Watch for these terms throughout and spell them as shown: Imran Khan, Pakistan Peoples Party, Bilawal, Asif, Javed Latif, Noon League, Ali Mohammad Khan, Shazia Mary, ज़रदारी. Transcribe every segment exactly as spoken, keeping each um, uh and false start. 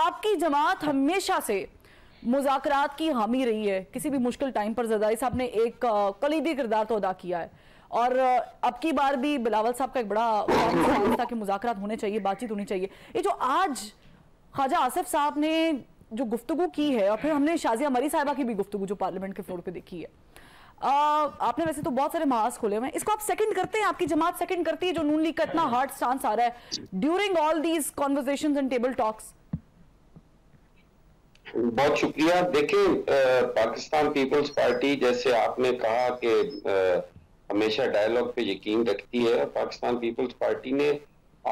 आपकी जमात हमेशा से मुज़ाकरात की हामी रही है, किसी भी मुश्किल टाइम पर ज़रदारी साहब ने एक कलीदी किरदार तो अदा किया है, और अब की बार भी बिलावल साहब का एक बड़ा ख्याल था कि मुज़ाकरात होने चाहिए, बातचीत होनी चाहिए। ये जो आज ख्वाजा आसिफ साहब ने जो गुफ्तगू की है, और फिर हमने शाजिया मरी साहिबा की भी गुफ्तगू जो पार्लियामेंट के फ्लोर पे देखी है, आ, आपने वैसे तो बहुत सारे महाज खोले हुए हैं, इसको आप सेकंड करते हैं, आपकी जमात सेकंड करती है जो नून लीग का इतना हार्ड स्टांस आ रहा है during all these conversations and table talks? बहुत शुक्रिया। देखिए, पाकिस्तान पीपल्स पार्टी जैसे आपने कहा कि हमेशा डायलॉग पे यकीन रखती है, पाकिस्तान पीपल्स पार्टी ने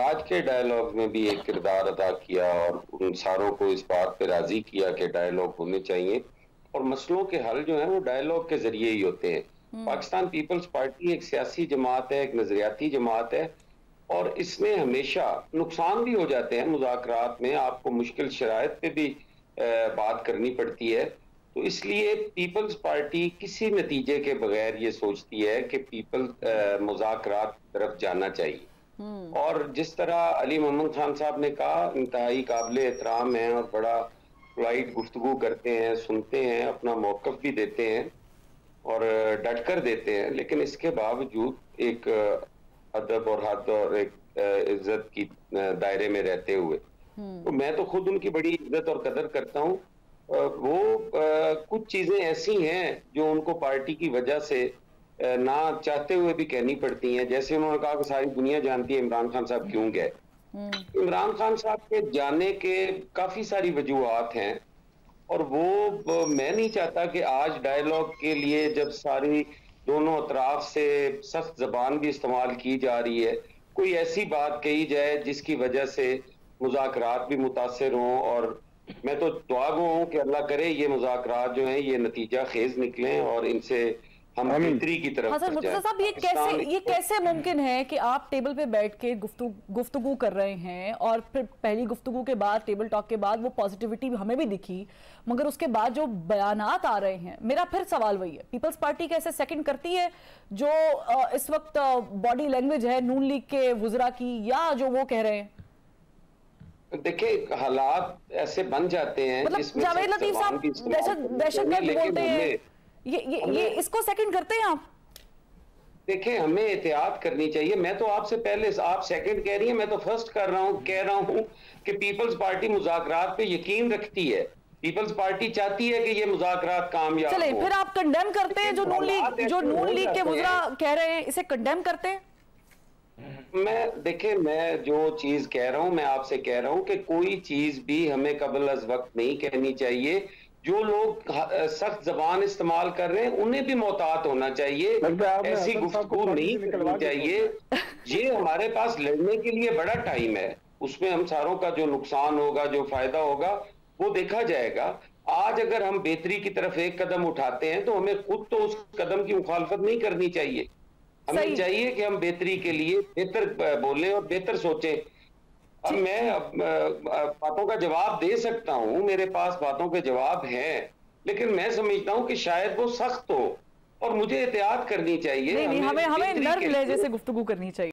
आज के डायलॉग में भी एक किरदार अदा किया और उन सारों को इस बात पे राजी किया कि डायलॉग होने चाहिए और मसलों के हल जो है वो डायलॉग के जरिए ही होते हैं। पाकिस्तान पीपल्स पार्टी एक सियासी जमात है, एक नजरियाती जमात है, और इसमें हमेशा नुकसान भी हो जाते हैं मुज़ाकरात में, आपको मुश्किल शराइत पे भी बात करनी पड़ती है। तो इसलिए पीपल्स पार्टी किसी नतीजे के बगैर ये सोचती है कि पीपल्स मुज़ाकरात की तरफ जाना चाहिए। और जिस तरह अली मोहम्मद खान साहब ने कहा, इंतहाई काबिल एहतराम है और बड़ा फ्लाइट गुफ्तगू करते हैं, सुनते हैं, अपना मौकफ भी देते हैं और डट कर देते हैं, लेकिन इसके बावजूद एक अदब और हद और एक इज्जत की दायरे में रहते हुए, तो मैं तो खुद उनकी बड़ी इज्जत और कदर करता हूँ। वो कुछ चीज़ें ऐसी हैं जो उनको पार्टी की वजह से ना चाहते हुए भी कहनी पड़ती हैं, जैसे उन्होंने कहा कि सारी दुनिया जानती है इमरान खान साहब क्यों गए। इमरान खान साहब के जाने के काफी सारी वजूहात हैं और वो मैं नहीं चाहता कि आज डायलॉग के लिए जब सारी दोनों अतराफ से सख्त जबान भी इस्तेमाल की जा रही है, कोई ऐसी बात कही जाए जिसकी वजह से मुज़ाकरात भी मुतासर हों। और मैं तो दुआ गो हूँ कि अल्लाह करे ये मुज़ाकरात जो हैं ये नतीजा खेज निकलें और इनसे की तरफ हाँ साहब, ये कैसे ये कैसे मुमकिन है कि आप टेबल पे बैठ के गुफ्तु, गुफ्तगू कर रहे हैं और फिर पहली गुफ्तगू के बाद टेबल टॉक के बाद वो पॉजिटिविटी हमें भी दिखी, मगर उसके बाद जो बयानात आ रहे हैं, मेरा फिर सवाल वही है, पीपल्स पार्टी कैसे सेकंड करती है जो इस वक्त बॉडी लैंग्वेज है नून लीग के वुजरा की या जो वो कह रहे हैं? देखिये, हालात ऐसे बन जाते हैं, जावेद लतीफ साहब दहशतगर्द बोलते हैं, ये ये ये इसको सेकंड करते हैं आप? देखें, हमें एहतियात करनी चाहिए। मैं तो आपसे पहले, आप सेकंड कह रही हैं, मैं तो फर्स्ट कर रहा हूँ, कह रहा हूँ कि पीपल्स पार्टी मुज़ाकरात पे यकीन रखती है, पीपल्स पार्टी चाहती है कि ये मुज़ाकरात कामयाब हो। चले, फिर आप कंडेम करते हैं जो नून लीग जो नून लीग के वज़रा कह रहे हैं, इसे कंडेम करते हैं? मैं देखे, मैं जो चीज कह रहा हूँ, मैं आपसे कह रहा हूँ कि कोई चीज भी हमें कबल अज़ वक्त नहीं कहनी चाहिए। जो लोग सख्त जबान इस्तेमाल कर रहे हैं उन्हें भी मोहतात होना चाहिए, ऐसी गुफ्तगू नहीं करनी चाहिए। ये हमारे पास लड़ने के लिए बड़ा टाइम है, उसमें हम सारों का जो नुकसान होगा, जो फायदा होगा, वो देखा जाएगा। आज अगर हम बेहतरी की तरफ एक कदम उठाते हैं तो हमें खुद तो उस कदम की मुखालफत नहीं करनी चाहिए, हमें चाहिए कि हम बेहतरी के लिए बेहतर बोलें और बेहतर सोचें। अब मैं बातों का जवाब दे सकता हूँ, मेरे पास बातों के जवाब हैं, लेकिन मैं समझता हूँ कि शायद वो सख्त हो और मुझे एहतियात करनी चाहिए। नहीं, नहीं, हमें हमें नर्म लहजे से गुफ्तगू करनी चाहिए।